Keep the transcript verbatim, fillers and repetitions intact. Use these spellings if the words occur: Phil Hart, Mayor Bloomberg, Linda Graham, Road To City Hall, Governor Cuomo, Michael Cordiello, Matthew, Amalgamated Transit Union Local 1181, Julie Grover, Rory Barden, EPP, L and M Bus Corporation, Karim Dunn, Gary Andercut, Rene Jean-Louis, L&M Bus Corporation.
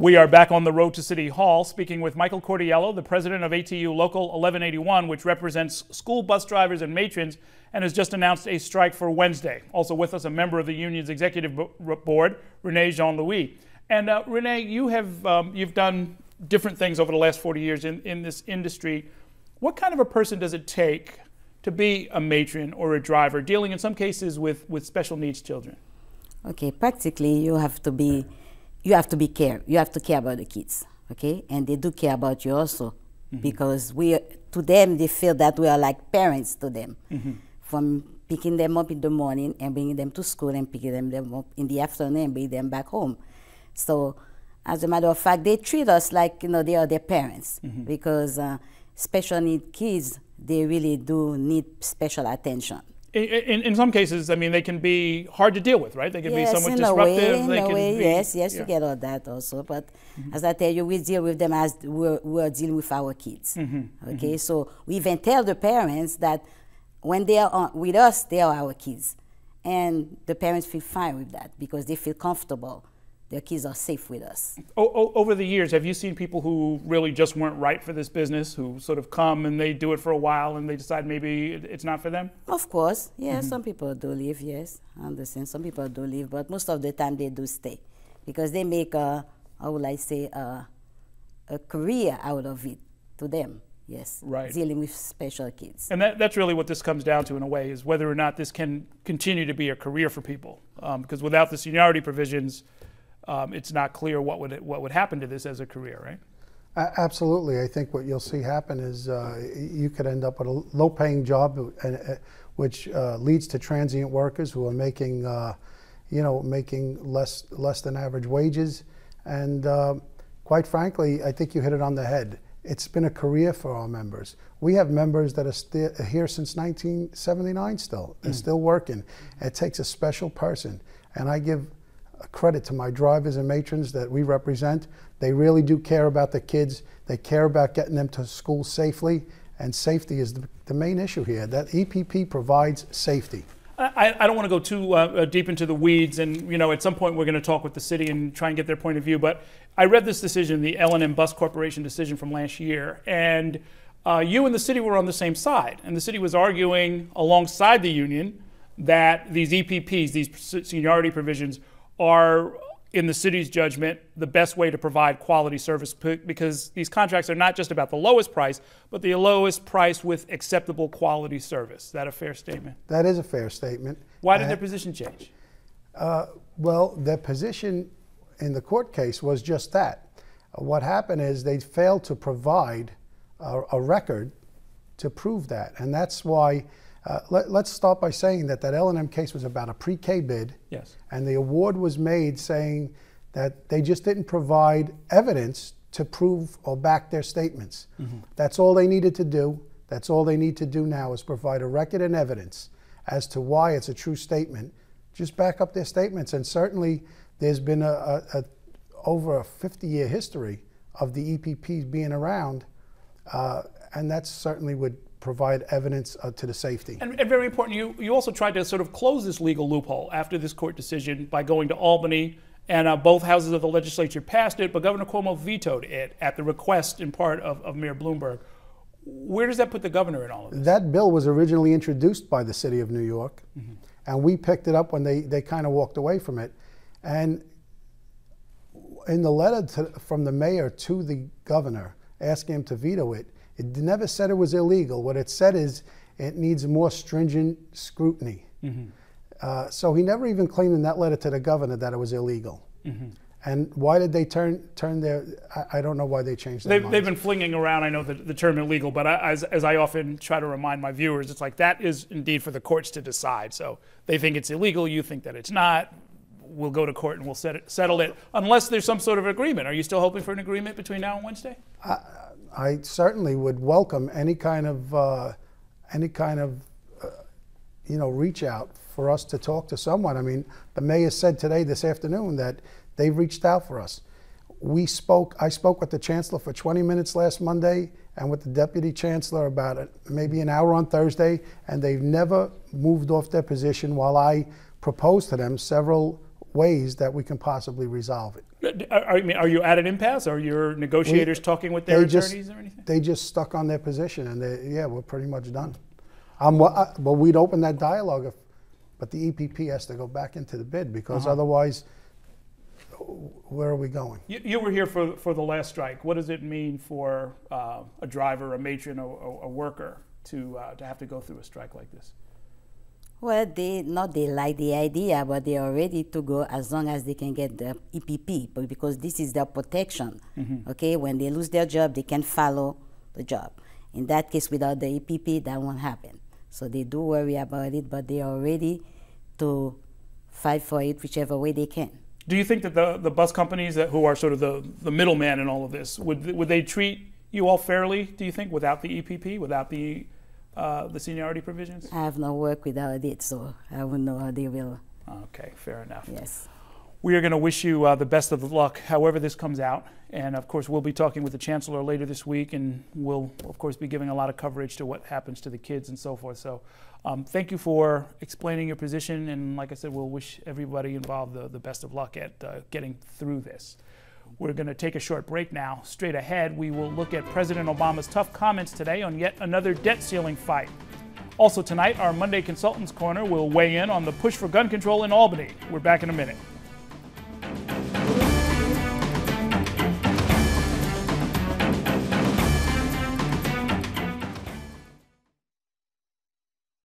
We are back on the Road to City Hall, speaking with Michael Cordiello, the president of A T U Local eleven eighty-one, which represents school bus drivers and matrons, and has just announced a strike for Wednesday. Also with us, a member of the union's executive board, Rene Jean-Louis. And uh, Rene, you have um, you've done different things over the last forty years in, in this industry. What kind of a person does it take to be a matron or a driver, dealing in some cases with, with special needs children? Okay, practically you have to be You have to be care. You have to care about the kids, okay? And they do care about you also, mm-hmm. because we, to them, they feel that we are like parents to them, mm-hmm. from picking them up in the morning and bringing them to school and picking them, them up in the afternoon and bringing them back home. So, as a matter of fact, they treat us like, you know, they are their parents, mm-hmm. because uh, special need kids, they really do need special attention. In, in, in some cases, I mean, they can be hard to deal with, right? They can yes, be somewhat in disruptive. A way, in they a can way, be, yes, yes, yeah. You get all that also. But mm-hmm. as I tell you, we deal with them as we're, we're dealing with our kids. Mm-hmm. Okay, mm-hmm. so we even tell the parents that when they are on, with us, they are our kids. And the parents feel fine with that because they feel comfortable. Their kids are safe with us. Oh, oh, over the years, have you seen people who really just weren't right for this business, who sort of come and they do it for a while and they decide maybe it, it's not for them? Of course, yeah, mm-hmm. some people do leave, yes, I understand. Some people do leave, but most of the time they do stay because they make a, how would I say, a, a career out of it to them. Yes, right. Dealing with special kids. And that, that's really what this comes down to in a way, is whether or not this can continue to be a career for people. Um, because without the seniority provisions, Um, it's not clear what would what would happen to this as a career, right? Uh, absolutely. I think what you'll see happen is uh, you could end up with a low-paying job, and, uh, which uh, leads to transient workers who are making, uh, you know, making less less than average wages. And uh, quite frankly, I think you hit it on the head. It's been a career for our members. We have members that are here since nineteen seventy-nine still. They're mm. still working. It takes a special person, and I give credit to my drivers and matrons that we represent. They really do care about the kids. They care about getting them to school safely, and safety is the, the main issue here. That E P P provides safety. I, I don't want to go too uh, deep into the weeds, and you know, at some point we're going to talk with the city and try and get their point of view, but I read this decision, the L and M Bus Corporation decision from last year, and uh, you and the city were on the same side, and the city was arguing alongside the union that these E P Ps, these seniority provisions, are, in the city's judgment, the best way to provide quality service, because these contracts are not just about the lowest price, but the lowest price with acceptable quality service. Is that a fair statement? That is a fair statement. Why did uh, their position change? Uh, well, their position in the court case was just that. Uh, what happened is they failed to provide a, a record to prove that, and that's why Uh, let, let's start by saying that that L and M case was about a pre-K bid, yes. and the award was made saying that they just didn't provide evidence to prove or back their statements. Mm-hmm. That's all they needed to do. That's all they need to do now is provide a record and evidence as to why it's a true statement. Just back up their statements, and certainly there's been a, a, a over a fifty-year history of the E P Ps being around, uh, and that certainly would provide evidence uh, to the safety. And, and very important, you, you also tried to sort of close this legal loophole after this court decision by going to Albany, and uh, both houses of the legislature passed it, but Governor Cuomo vetoed it at the request in part of, of Mayor Bloomberg. Where does that put the governor in all of this? That bill was originally introduced by the city of New York, mm-hmm. and we picked it up when they, they kind of walked away from it. And in the letter to, from the mayor to the governor asking him to veto it, it never said it was illegal. What it said is it needs more stringent scrutiny. Mm-hmm. uh, so he never even claimed in that letter to the governor that it was illegal. Mm-hmm. And why did they turn turn their? I, I don't know why they changed their minds. They've been flinging around, I know, the, the term illegal, but I, as, as I often try to remind my viewers, it's like that is indeed for the courts to decide. So they think it's illegal, you think that it's not. We'll go to court and we'll set it, settle it, unless there's some sort of agreement. Are you still hoping for an agreement between now and Wednesday? I, I certainly would welcome any kind of uh, any kind of uh, you know, reach out for us to talk to someone. I mean, the mayor said today, this afternoon, that they've reached out for us. We spoke. I spoke with the chancellor for twenty minutes last Monday, and with the deputy chancellor about it, maybe an hour on Thursday, and they've never moved off their position while I proposed to them several ways that we can possibly resolve it. I mean, are you at an impasse? Are your negotiators we, talking with their attorneys just, or anything? They just stuck on their position, and they, yeah, we're pretty much done. I'm, I, but we'd open that dialogue, if, but the E P P has to go back into the bid because uh-huh. otherwise, where are we going? You, you were here for, for the last strike. What does it mean for uh, a driver, a matron, a, a worker to, uh, to have to go through a strike like this? Well, they not they like the idea, but they are ready to go as long as they can get the E P P, because this is their protection. Mm-hmm. Okay, when they lose their job, they can follow the job. In that case, without the E P P, that won't happen. So they do worry about it, but they are ready to fight for it whichever way they can. Do you think that the, the bus companies that who are sort of the, the middleman in all of this, would, would they treat you all fairly, do you think, without the E P P, without the... Uh, the seniority provisions? I have no work without it, so I wouldn't know how they will. Okay, fair enough. Yes. We are going to wish you uh, the best of luck, however this comes out. And of course, we'll be talking with the Chancellor later this week, and we'll, of course, be giving a lot of coverage to what happens to the kids and so forth. So um, thank you for explaining your position. And like I said, we'll wish everybody involved the, the best of luck at uh, getting through this. We're going to take a short break now. Straight ahead, we will look at President Obama's tough comments today on yet another debt ceiling fight. Also tonight, our Monday Consultants Corner will weigh in on the push for gun control in Albany. We're back in a minute.